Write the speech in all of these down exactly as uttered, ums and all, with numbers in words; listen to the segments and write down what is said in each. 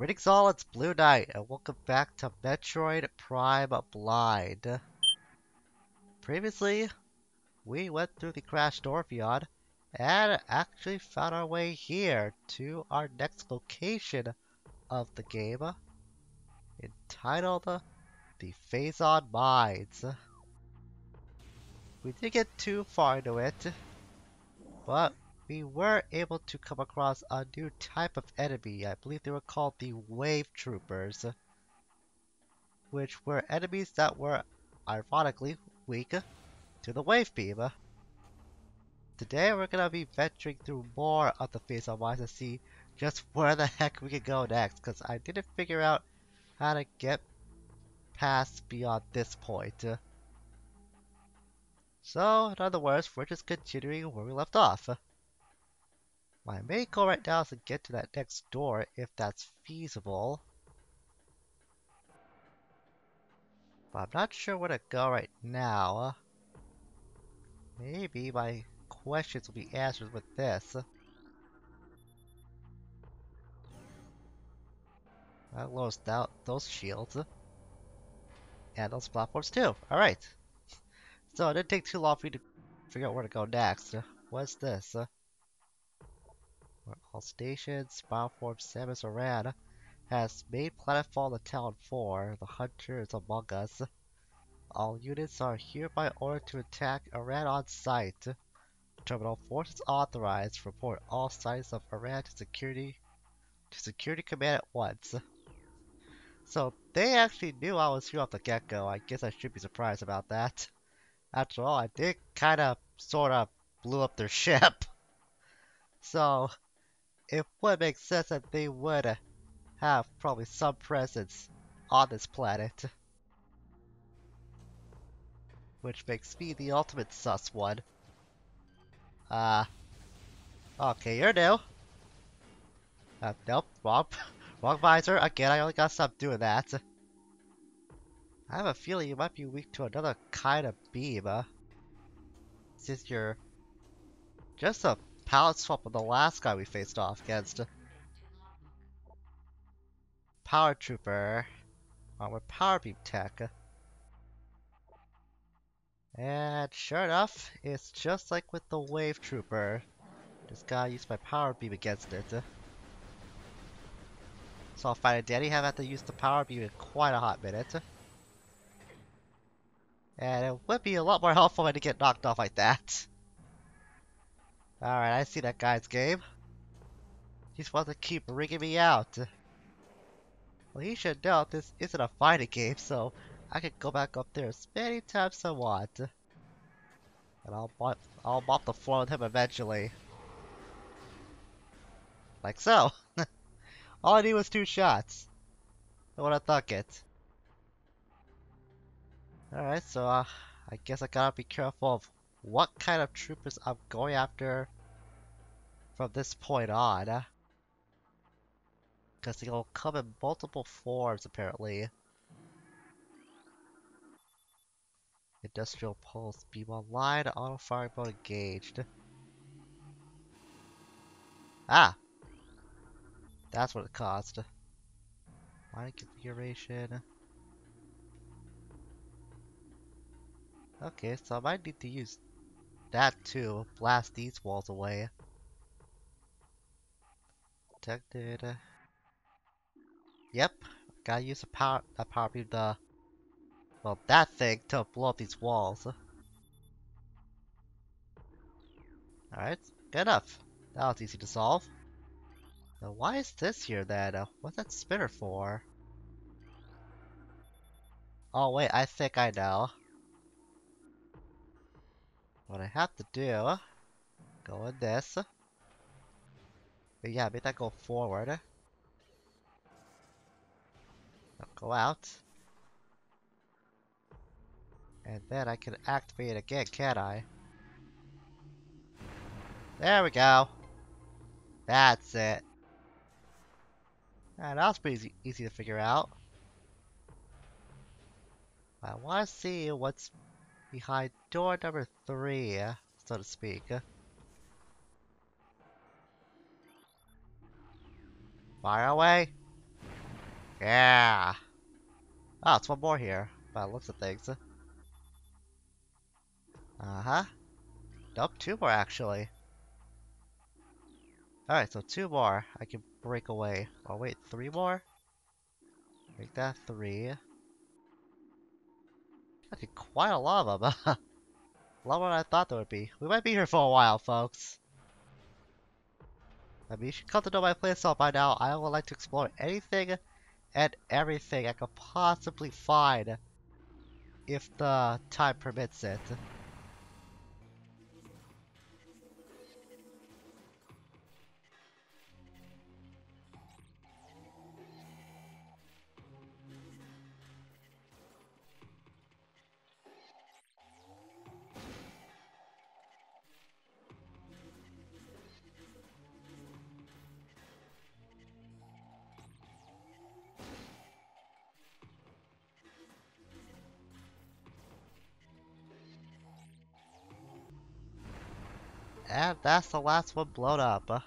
Greetings all, it's Blue Knight, and welcome back to Metroid Prime Blind. Previously, we went through the crashed Orpheon, and actually found our way here to our next location of the game, entitled the Phazon Mines. We didn't get too far into it, but we were able to come across a new type of enemy. I believe they were called the Wave Troopers, which were enemies that were, ironically, weak to the wave beam. Today we're going to be venturing through more of the Phazon Mines to see just where the heck we can go next, because I didn't figure out how to get past beyond this point. So, in other words, we're just continuing where we left off. My main goal right now is to get to that next door, if that's feasible. But I'm not sure where to go right now. Maybe my questions will be answered with this. I lost out those shields. And those platforms too. Alright. So it didn't take too long for me to figure out where to go next. What's this? All stations, Bioform Samus Aran has made planetfall the Tallon four. The Hunter is among us. All units are hereby ordered to attack Aran on site. Terminal Force is authorized. Report all sites of Aran to security to security command at once. So they actually knew I was here off the get-go. I guess I should be surprised about that. After all, I did kind of, sort of, blew up their ship. So it would make sense that they would have probably some presence on this planet. Which makes me the ultimate sus one. Uh, okay, you're new. Uh, nope, wrong, wrong visor. Again, I only gotta stop doing that. I have a feeling you might be weak to another kind of beam, huh? Since you're just a pallet swap with the last guy we faced off against. Power Trooper. Armed with Power Beam Tech. And sure enough, it's just like with the Wave Trooper. This guy used my Power Beam against it. So I'll find a daddy have had to use the Power Beam in quite a hot minute. And it would be a lot more helpful when to get knocked off like that. Alright, I see that guy's game. He's wants to keep rigging me out. Well, he should know this isn't a fighting game, so I can go back up there as many times I want. And I'll mop, I'll mop the floor with him eventually. Like so. All I need was two shots. I wanna thunk it. Alright, so uh, I guess I gotta be careful of what kind of troopers I'm going after from this point on. Because they'll come in multiple forms, apparently. Industrial pulse, beam online, auto firing mode engaged. Ah! That's what it cost. Mine configuration. Okay, so I might need to use that to blast these walls away. Protected. Yep, gotta use a power, a power beam to, well, that thing to blow up these walls. Alright, good enough. That was easy to solve. Now why is this here then? Uh, what's that spinner for? Oh wait, I think I know. What I have to do, go in this, but yeah, make that go forward, now go out, and then I can activate it again, can't I? There we go, that's it. Now, that was pretty easy, easy to figure out. I want to see what's behind door number three, so to speak. Fire away! Yeah. Oh, it's one more here. By the looks of things. Uh huh. Nope, two more actually. Alright, so two more I can break away. Oh, wait, three more? Make that three. I did quite a lot of them. A lot more than I thought there would be. We might be here for a while, folks. I mean, you should come to know my playstyle by now. I would like to explore anything and everything I could possibly find if the time permits it. And that's the last one blown up.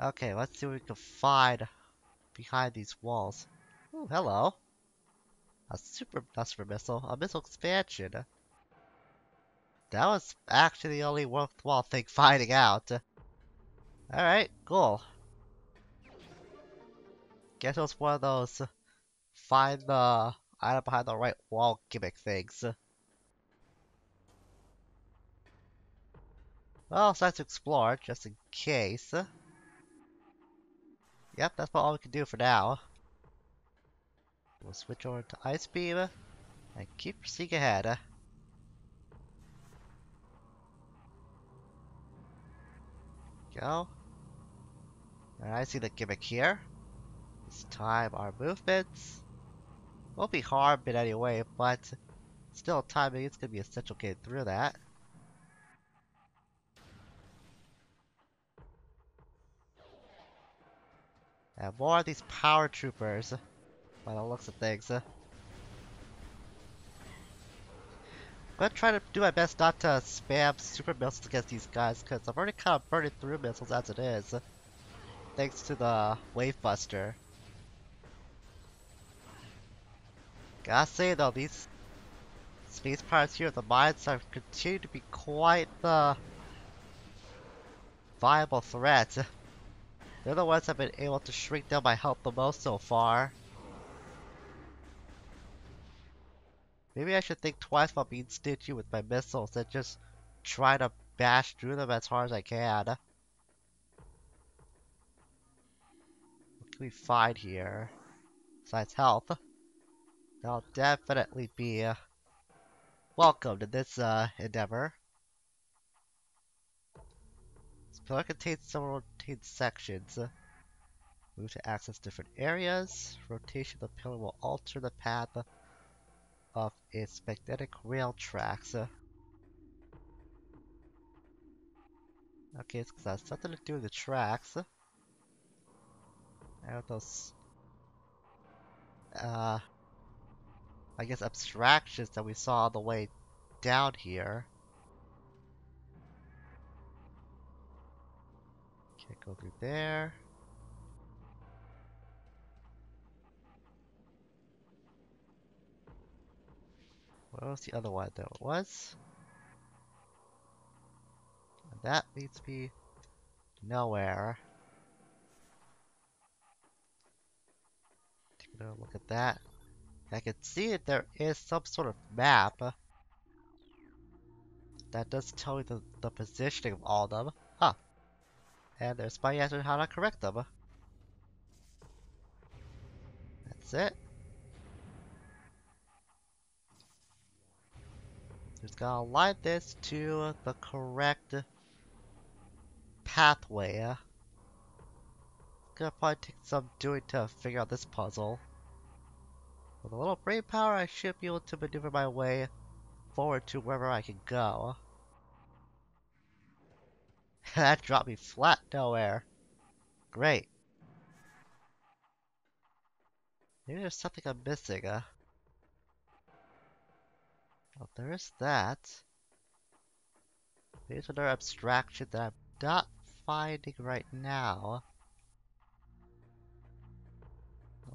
Okay, let's see what we can find behind these walls. Ooh, hello. A super, not super missile, a missile expansion. That was actually the only worthwhile thing finding out. Alright, cool. Guess it was one of those find the item behind the right wall gimmick things. Well, it's nice to explore, just in case. Yep, that's about all we can do for now. We'll switch over to Ice Beam, and keep proceeding ahead. Go. And I see the gimmick here. This time our movements won't be harmed in any way, but still timing is going to be essential getting through that. And more of these power troopers, by the looks of things. I'm gonna try to do my best not to spam super missiles against these guys, because I'm already kind of burning through missiles as it is, thanks to the Wave Buster. Gotta say though, these space pirates here at the mines are continuing to be quite the viable threat. They're the ones I've been able to shrink down my health the most so far. Maybe I should think twice about being stingy with my missiles and just try to bash through them as hard as I can. What can we find here? Besides health. That'll definitely be uh, welcome to this uh, endeavor. Pillar contains several rotated sections. Move to access different areas. Rotation of the pillar will alter the path of its magnetic rail tracks. Okay, it's because that's something to do with the tracks. I don't know those. Uh, I guess abstractions that we saw on the way down here. Can't go through there. What was the other one though? It was? And that leads me nowhere. Take another look at that. I can see that there is some sort of map that does tell me the, the positioning of all of them. Huh. And there's my answer on how to correct them. That's it. Just gotta align this to the correct pathway. It's gonna probably take some doing to figure out this puzzle. With a little brain power, I should be able to maneuver my way forward to wherever I can go. That dropped me flat nowhere. Great. Maybe there's something I'm missing, huh? Well, there is that. Maybe there's another abstraction that I'm not finding right now.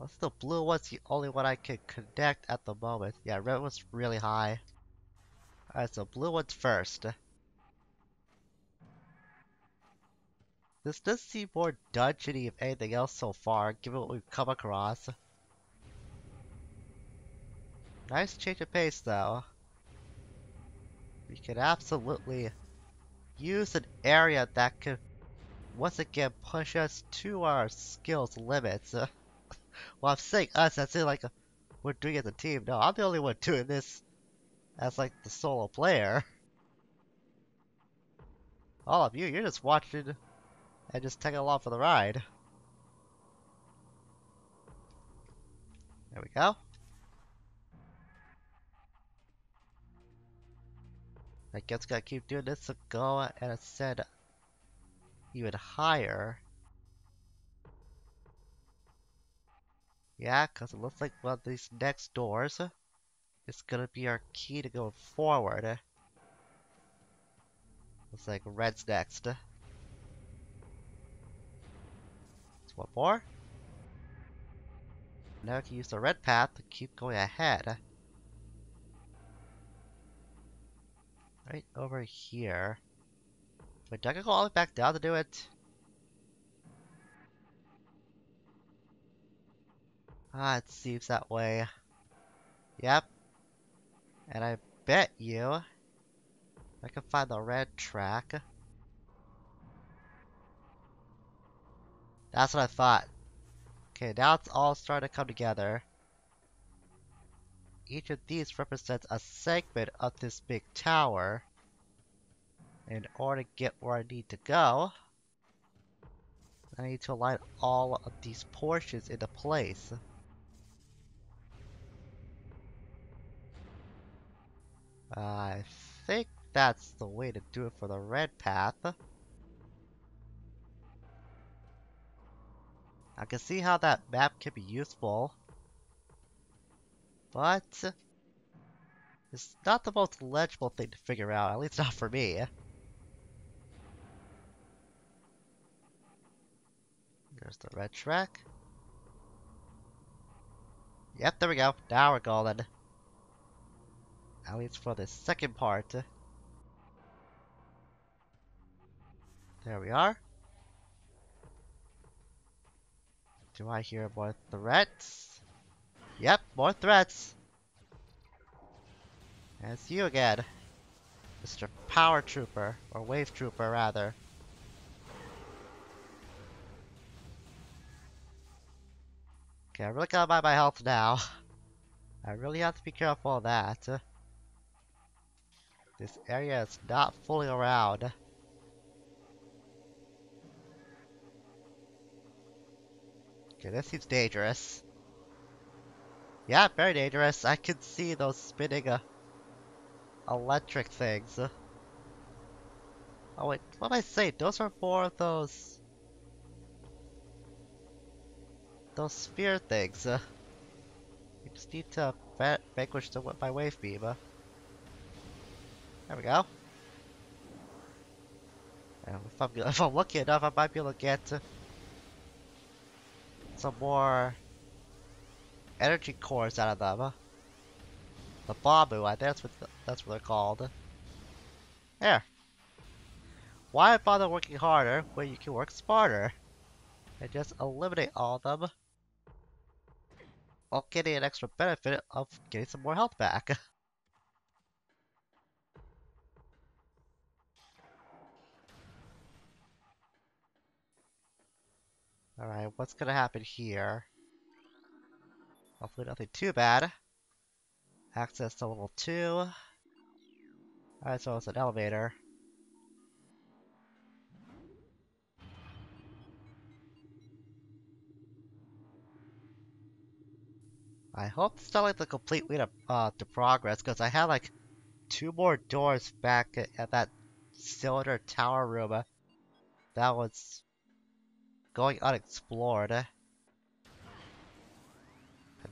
What's the blue one's the only one I can connect at the moment. Yeah, red one's really high. Alright, so blue one's first. This does seem more dungeon-y if anything else so far, given what we've come across. Nice change of pace though. We can absolutely use an area that could once again push us to our skills limits. Uh, well, I'm saying us, I say like a, we're doing it as a team. No, I'm the only one doing this as like the solo player. All of you, you're just watching and just taking along for the ride. There we go. I guess gotta keep doing this to go and ascend even higher. Yeah, cause it looks like one of these next doors is gonna be our key to going forward. Looks like red's next. Just one more. Now I can use the red path to keep going ahead. Right over here. Wait, do I go all the way back down to do it? Ah, it seems that way. Yep. And I bet you I can find the red track. That's what I thought. Okay, now it's all starting to come together. Each of these represents a segment of this big tower. In order to get where I need to go, I need to align all of these portions into place. Uh, I think that's the way to do it for the red path. I can see how that map can be useful. But it's not the most legible thing to figure out, at least not for me. There's the red track. Yep, there we go. Now we're golden. At least for the second part. There we are. Do I hear more threats? Yep, more threats. And it's you again, Mister Power Trooper, or Wave Trooper rather. Okay, I really gotta mind my health now. I really have to be careful of that. This area is not fooling around. Okay, this seems dangerous. Yeah, very dangerous. I can see those spinning uh, electric things. Oh wait, what did I say? Those are more of those... Those sphere things. Uh, I just need to vanquish them with my wave beam. Uh. There we go. And if I'm, if I'm lucky enough, I might be able to get some more energy cores out of them. The Babu, I think that's what the, that's what they're called. There. Why bother working harder when you can work smarter? And just eliminate all of them while getting an extra benefit of getting some more health back. Alright, what's gonna happen here? Hopefully nothing too bad. Access to level two. Alright, so it's an elevator. I hope it's not like the complete way to, uh, to progress, because I had like two more doors back at, at that cylinder tower room uh, that was going unexplored. Uh.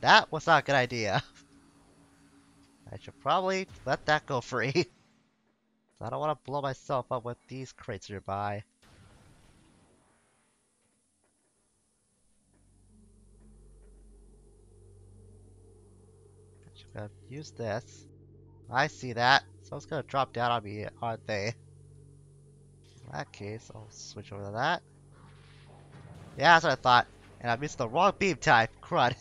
That was not a good idea. I should probably let that go free. I don't want to blow myself up with these crates nearby. Should have used this. I see that. So it's gonna drop down on me, aren't they? In that case, I'll switch over to that. Yeah, that's what I thought. And I missed the wrong beam type. Crud.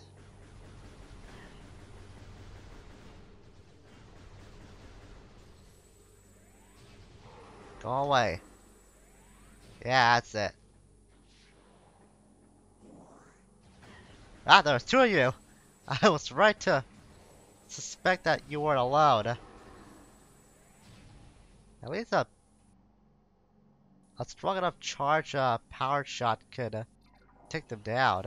Go away. Yeah, that's it. Ah, there's two of you! I was right to suspect that you weren't allowed. At least a, a strong enough charge uh, power shot could uh, take them down.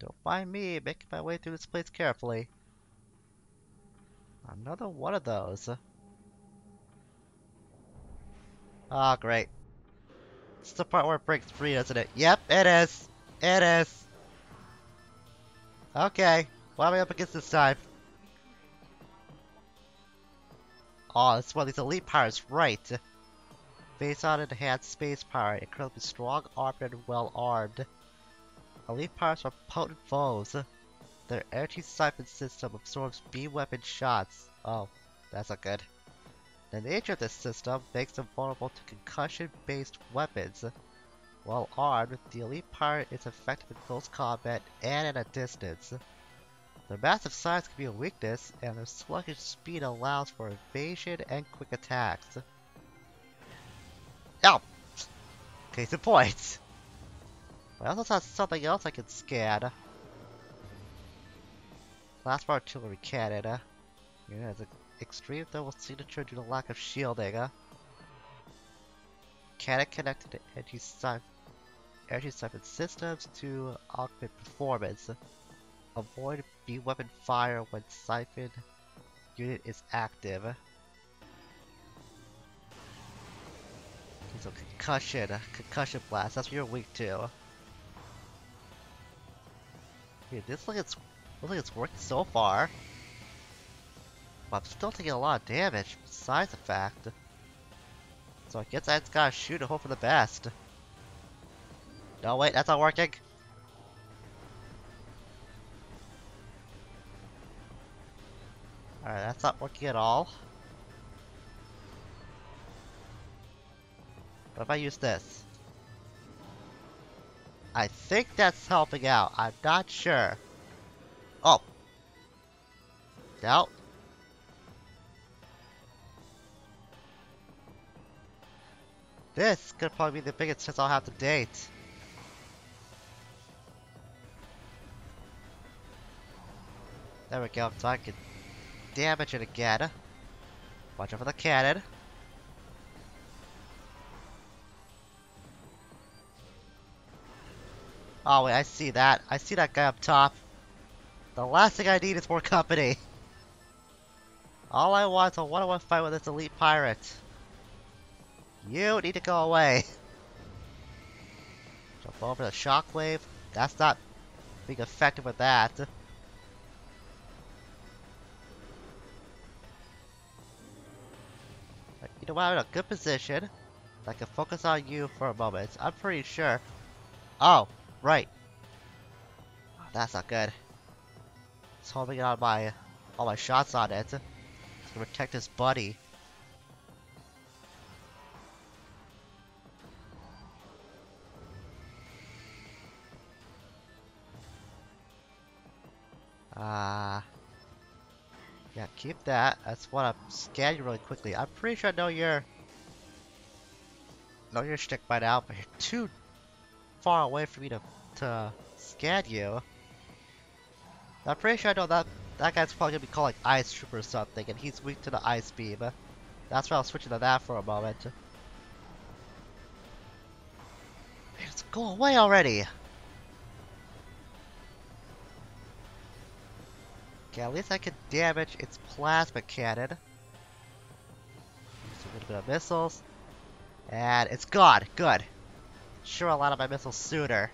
Don't mind me making my way through this place carefully. Another one of those. Ah, oh, great. It's the part where it breaks free, isn't it? Yep, it is. It is. Okay. What am I up against this time? Oh, it's one of these elite pirates, right? Phazon enhanced space pirate, incredibly strong, armed, and well armed. Elite pirates are potent foes. Their energy siphon system absorbs beam weapon shots. Oh, that's not good. The nature of this system makes them vulnerable to concussion-based weapons. While armed, the elite pirate is effective in close combat and at a distance. Their massive size can be a weakness, and their sluggish speed allows for evasion and quick attacks. Ow! Case in point! I also saw something else I can scan. Plasma artillery cannon. Yeah, it's a extreme thermal signature due to lack of shielding, huh? Cannon connected to energy siphon, energy siphon systems to augment performance. Avoid beam weapon fire when siphon unit is active. So concussion, concussion blast, that's what you're weak to. Dude, this looks like it's worked so far. Well, I'm still taking a lot of damage, besides the fact. So I guess I just gotta shoot and hope for the best. No, wait, that's not working. Alright, that's not working at all. What if I use this? I think that's helping out. I'm not sure. Oh. No. This could probably be the biggest chance I'll have to date. There we go, so I can damage it again. Watch out for the cannon. Oh wait, I see that. I see that guy up top. The last thing I need is more company. All I want is a one-on-one fight with this elite pirate. You need to go away. Jump over the shockwave. That's not being effective with that. But you know what? I'm in a good position. I can focus on you for a moment. I'm pretty sure. Oh, right. That's not good. It's holding on my all my shots on it to protect his buddy. Ah, uh, yeah, keep that. I just want to scan you really quickly. I'm pretty sure I know your, know your shtick by now, but you're too far away for me to to scan you. I'm pretty sure I know that that guy's probably gonna be called like Ice Trooper or something, and he's weak to the ice beam. That's why I was switching to that for a moment. Just go away already. Okay, at least I can damage its plasma cannon. Use a little bit of missiles. And it's gone. Good. Sure, a lot of my missiles sooner.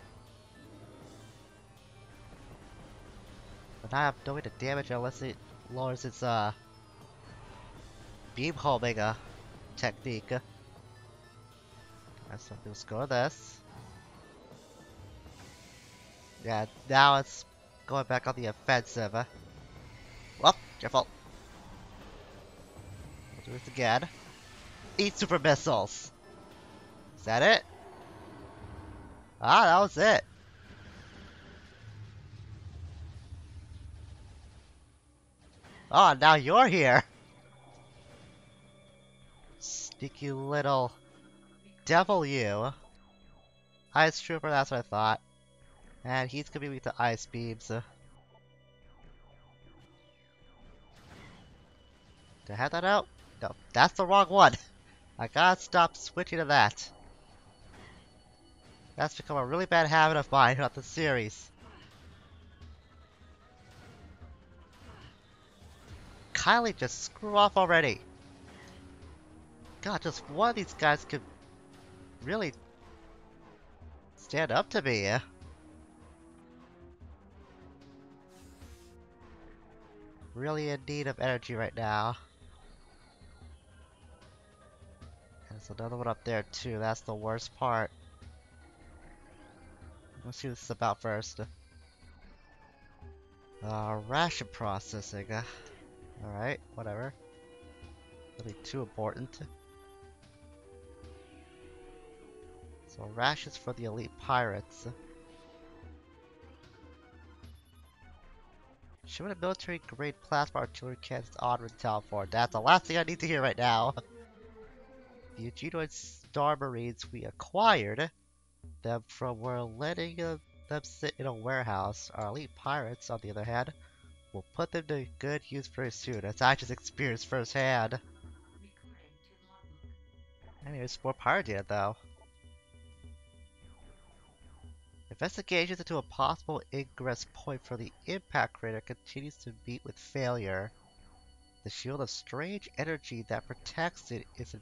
But I have no way to damage it unless it lowers its uh, beam homing uh, technique. Let's go to this. Yeah, now it's going back on the offensive. Huh? Well, your fault. We'll do this again. Eat super missiles. Is that it? Ah, that was it. Oh, now you're here. Sneaky little devil you. Ice Trooper, that's what I thought. And he's gonna be with the ice beams. Did I have that out? No, that's the wrong one. I gotta stop switching to that. That's become a really bad habit of mine throughout the series. Kylie, just screw off already. God, just one of these guys could really stand up to me. Really in need of energy right now. There's another one up there too, that's the worst part. Let's see what this is about first. Uh, ration processing. Uh, Alright, whatever. Nothing too important. So rations for the elite pirates. Shipment of military grade plasma artillery cannons on Tallon four. That's the last thing I need to hear right now. The Eugenoid Star Marines, we acquired them from we're letting them sit in a warehouse. Our elite pirates, on the other hand, will put them to good use very soon, as I just experienced firsthand. Anyways, more pirate data though. Investigations into a possible ingress point for the Impact Crater continues to meet with failure. The shield of strange energy that protects it is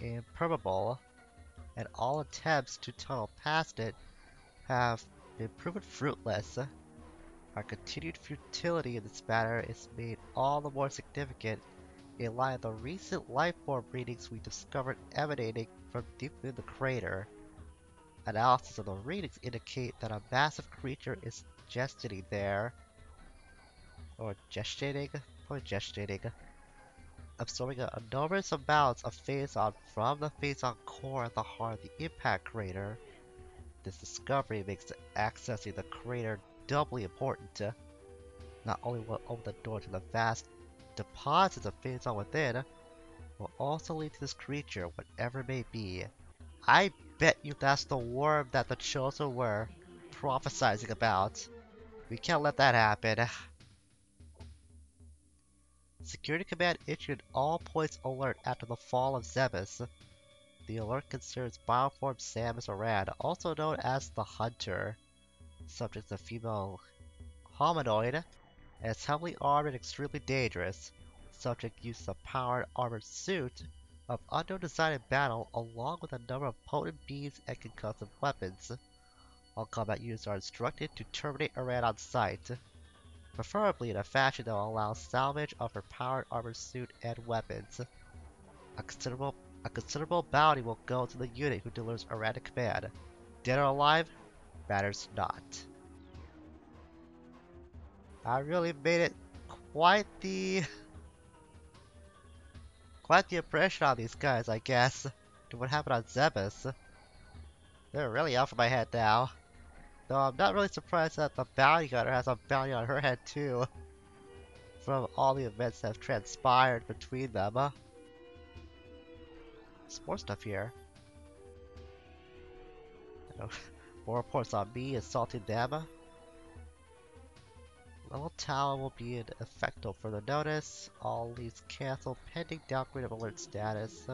impermeable, and all attempts to tunnel past it have been proven fruitless. Our continued futility in this matter is made all the more significant in light of the recent life form readings we discovered emanating from deep within the crater. Analysis of the readings indicate that a massive creature is gestating there. Or gestating? Probably gestating. Absorbing an enormous amount of Phazon from the Phazon core at the heart of the Impact Crater. This discovery makes accessing the crater doubly important. Not only will it open the door to the vast deposits of Phazon within, but will also lead to this creature, whatever it may be. I bet you that's the worm that the Chosen were prophesizing about. We can't let that happen. Security Command issued all points alert after the fall of Zebes. The alert concerns bioform Samus Aran, also known as the Hunter. Subject's a female hominoid, and is heavily armed and extremely dangerous. Subject uses a powered armored suit of unknown design in battle, along with a number of potent beams and concussive weapons. All combat units are instructed to terminate Aran on sight, preferably in a fashion that will allow salvage of her powered armor suit and weapons. A considerable, a considerable bounty will go to the unit who delivers Aran to command. Dead or alive matters not. I really made it quite the. Quite the impression on these guys, I guess, to what happened on Zebes. They're really off of my head now. Though I'm not really surprised that the bounty hunter has a bounty on her head too, from all the events that have transpired between them. There's more stuff here. More reports on me assaulting them. Level Tower will be in effect till further notice. All leaves cancelled pending downgrade of alert status.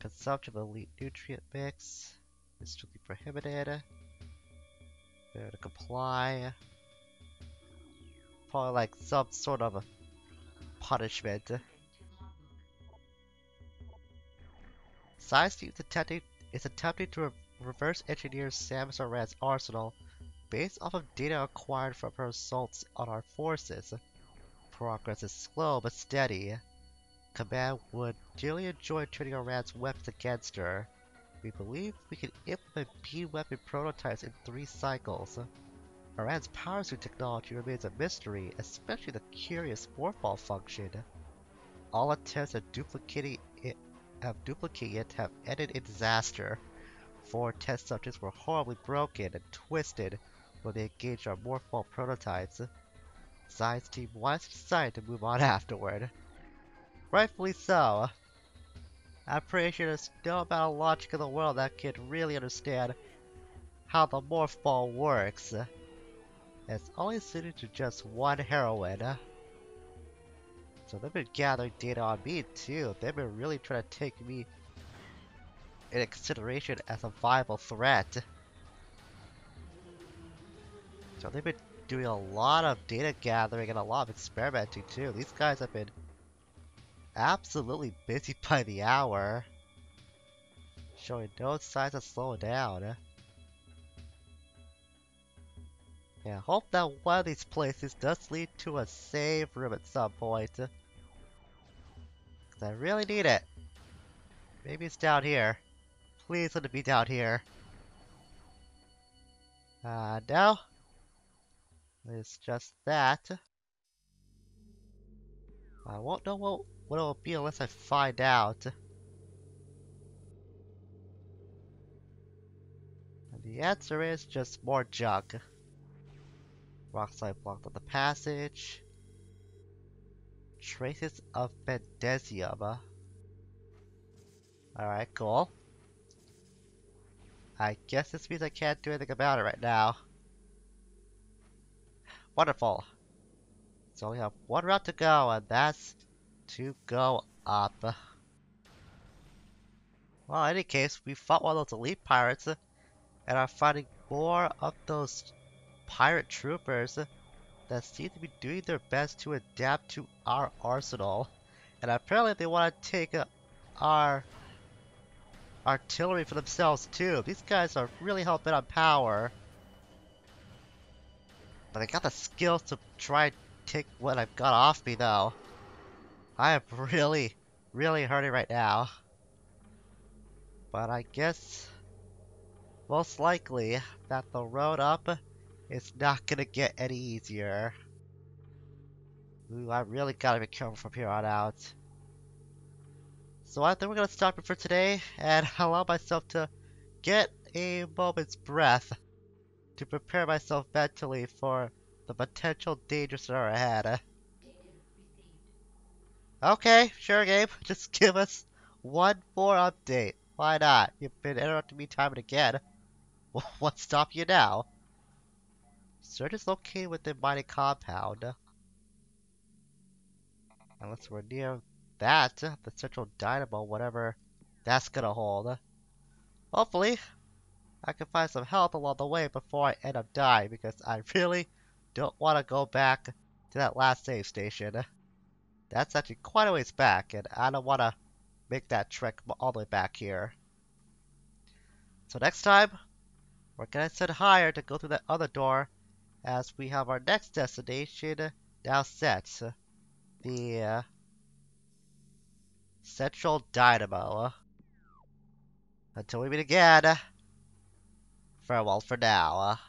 Consumption of elite nutrient mix is strictly prohibited. Fair to comply. Probably like some sort of a punishment. Science team is attempting to re reverse engineer Samus Aran's arsenal based off of data acquired from her assaults on our forces. Progress is slow but steady. Command would dearly enjoy turning Aran's weapons against her. We believe we can implement B-weapon prototypes in three cycles. Aran's power suit technology remains a mystery, especially the curious morphball function. All attempts at duplicating it, at duplicating it have ended in disaster. Four test subjects were horribly broken and twisted when they engaged our morphball prototypes. Zion's team wisely decided to move on afterward. Rightfully so. I'm pretty sure there's no amount of logic in the world that can really understand how the morphball works. It's only suited to just one heroine. So they've been gathering data on me too. They've been really trying to take me into consideration as a viable threat. So they've been doing a lot of data gathering and a lot of experimenting too. These guys have been absolutely busy by the hour, showing no signs of slowing down. Yeah, hope that one of these places does lead to a save room at some point. Cause I really need it. Maybe it's down here. Please let it be down here. Uh, no. It's just that. I won't know what, what it'll be unless I find out. And the answer is just more junk. Rock slide blocked on the passage. Traces of Bendesium. Alright, cool. I guess this means I can't do anything about it right now. Wonderful. So we have one route to go, and that's to go up. Well, in any case, we fought one of those elite pirates, and are fighting more of those pirate troopers that seem to be doing their best to adapt to our arsenal, and apparently they want to take uh, our artillery for themselves too. These guys are really helping on power, but I got the skills to try and take what I've got off me though. I am really, really hurting right now, but I guess most likely that the road up it's not gonna get any easier. Ooh, I really gotta be careful from here on out. So I think we're gonna stop it for today and allow myself to get a moment's breath to prepare myself mentally for the potential dangers that are ahead. Okay, sure game, just give us one more update. Why not? You've been interrupting me time and again. What's stopping you now? Surge is located within Mighty Compound. Unless we're near that, the Central Dynamo, whatever that's gonna hold. Hopefully, I can find some health along the way before I end up dying, because I really don't want to go back to that last save station. That's actually quite a ways back, and I don't want to make that trek all the way back here. So next time, we're gonna set higher to go through that other door, as we have our next destination now set, the uh, Central Dynamo. Until we meet again, farewell for now.